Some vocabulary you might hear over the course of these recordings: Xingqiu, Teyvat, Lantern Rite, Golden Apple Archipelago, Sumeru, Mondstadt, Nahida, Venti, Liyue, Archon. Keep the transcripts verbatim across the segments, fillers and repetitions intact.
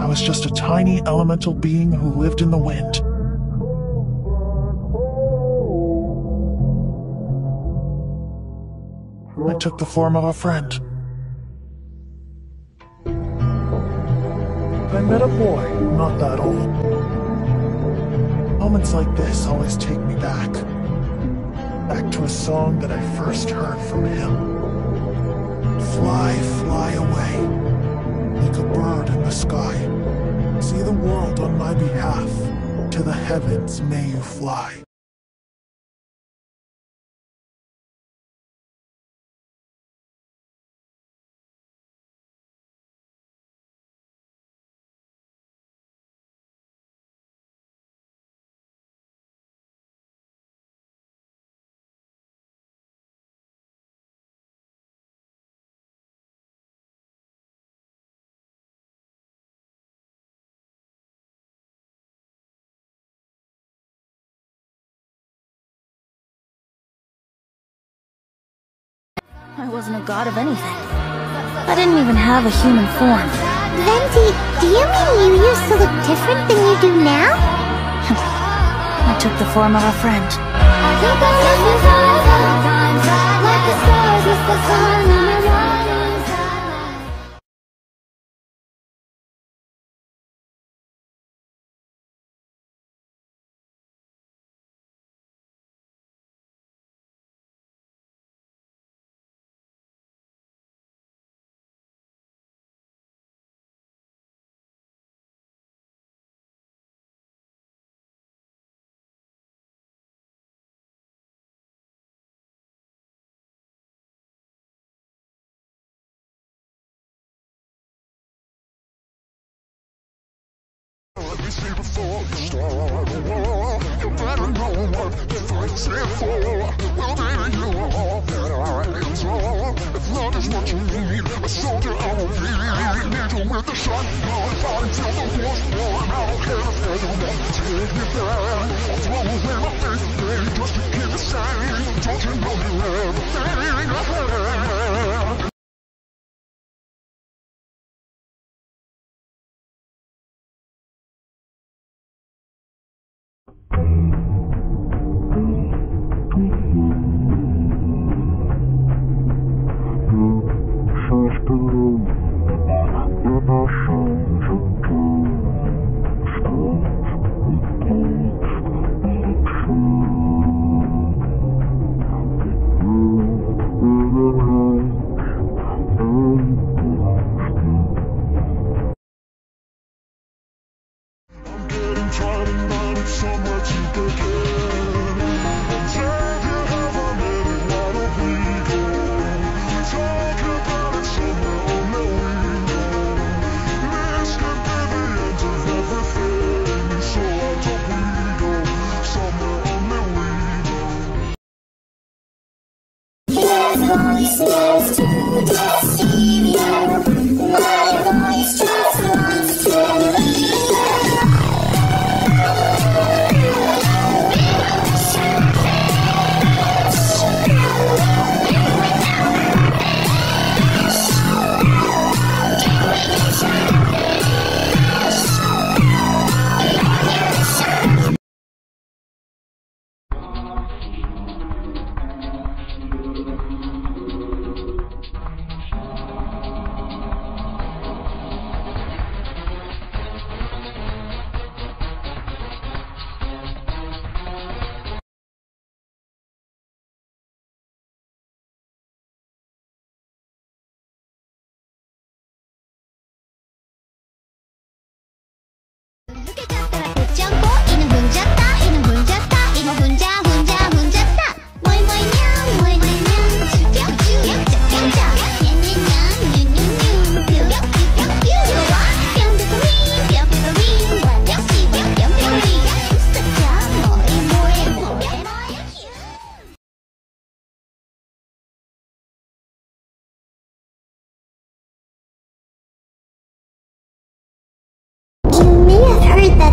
I was just a tiny elemental being who lived in the wind. I took the form of a friend. I met a boy, not that old. Moments like this always take me back. Back to a song that I first heard from him. Fly, fly away. Like a bird in the sky, see the world on my behalf. To the heavens may you fly. I wasn't a god of anything. I didn't even have a human form. Venti, do you mean you used to look different than you do now? I took the form of a friend. I think I miss the stars all the time. Like the stars miss the sun and I run inside my... See before you start, you better know what the fight's here for. Well, baby, you are all that I am. If love is what you need, a soldier I will be. Needle with the shot, blowing out until the war's won. I don't care if there's a one, take me back. I'll throw away my faith, baby, just to keep the same. Don't you know you have everything I have? Baby,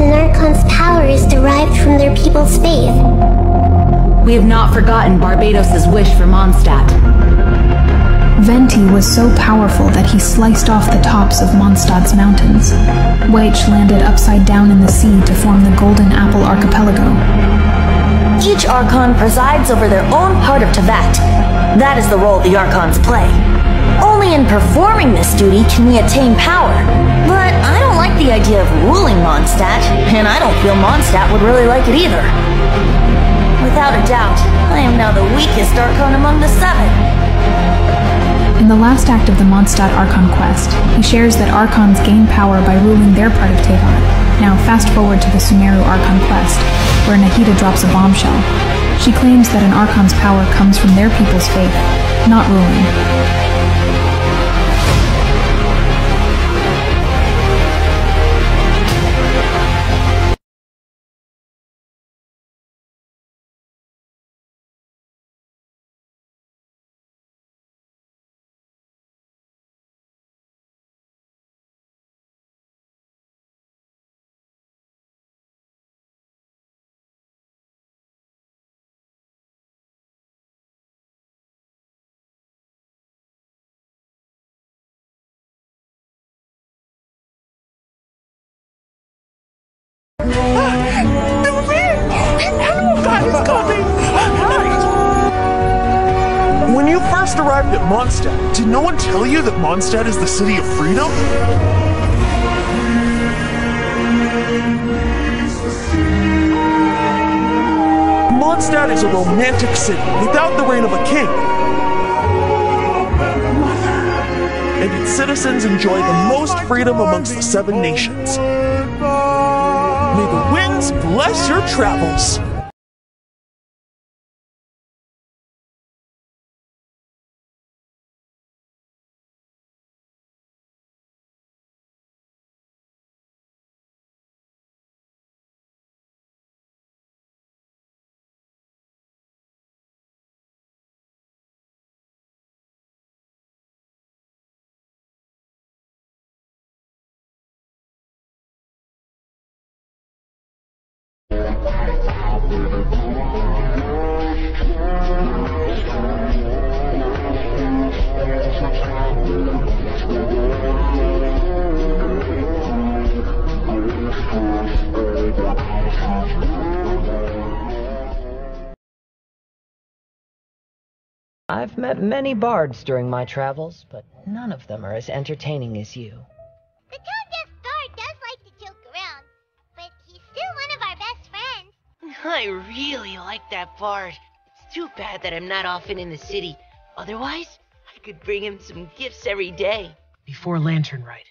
the Narcon's power is derived from their people's faith. We have not forgotten Barbados' wish for Mondstadt. Venti was so powerful that he sliced off the tops of Mondstadt's mountains, which landed upside down in the sea to form the Golden Apple Archipelago. Each Archon presides over their own part of Teyvat. That is the role the Archons play. Only in performing this duty can we attain power. But I don't like the idea of ruling Mondstadt, and I don't feel Mondstadt would really like it either. Without a doubt, I am now the weakest Archon among the seven. In the last act of the Mondstadt Archon quest, he shares that Archons gain power by ruling their part of Teyvat. Now fast forward to the Sumeru Archon quest, where Nahida drops a bombshell. She claims that an Archon's power comes from their people's faith, not ruling. Arrived at Mondstadt. Did no one tell you that Mondstadt is the city of freedom? Mondstadt is a romantic city without the reign of a king. And its citizens enjoy the most freedom amongst the seven nations. May the winds bless your travels. I've met many bards during my travels, but none of them are as entertaining as you. The tone-deaf bard does like to joke around, but he's still one of our best friends. I really like that bard. It's too bad that I'm not often in the city. Otherwise, I could bring him some gifts every day. Before Lantern Rite,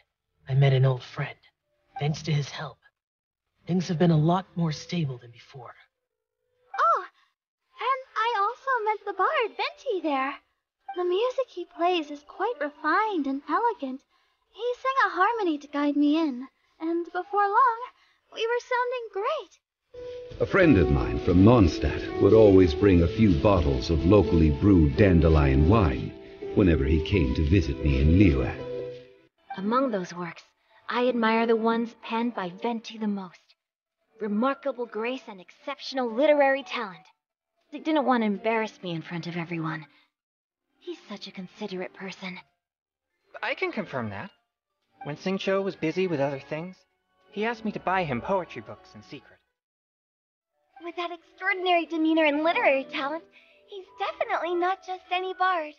I met an old friend. Thanks to his help, things have been a lot more stable than before. The bard Venti there. The music he plays is quite refined and elegant. He sang a harmony to guide me in, and before long, we were sounding great. A friend of mine from Mondstadt would always bring a few bottles of locally brewed dandelion wine whenever he came to visit me in Liyue. Among those works, I admire the ones penned by Venti the most. Remarkable grace and exceptional literary talent. He didn't want to embarrass me in front of everyone. He's such a considerate person. I can confirm that. When Xingqiu was busy with other things, he asked me to buy him poetry books in secret. With that extraordinary demeanor and literary talent, he's definitely not just any bard.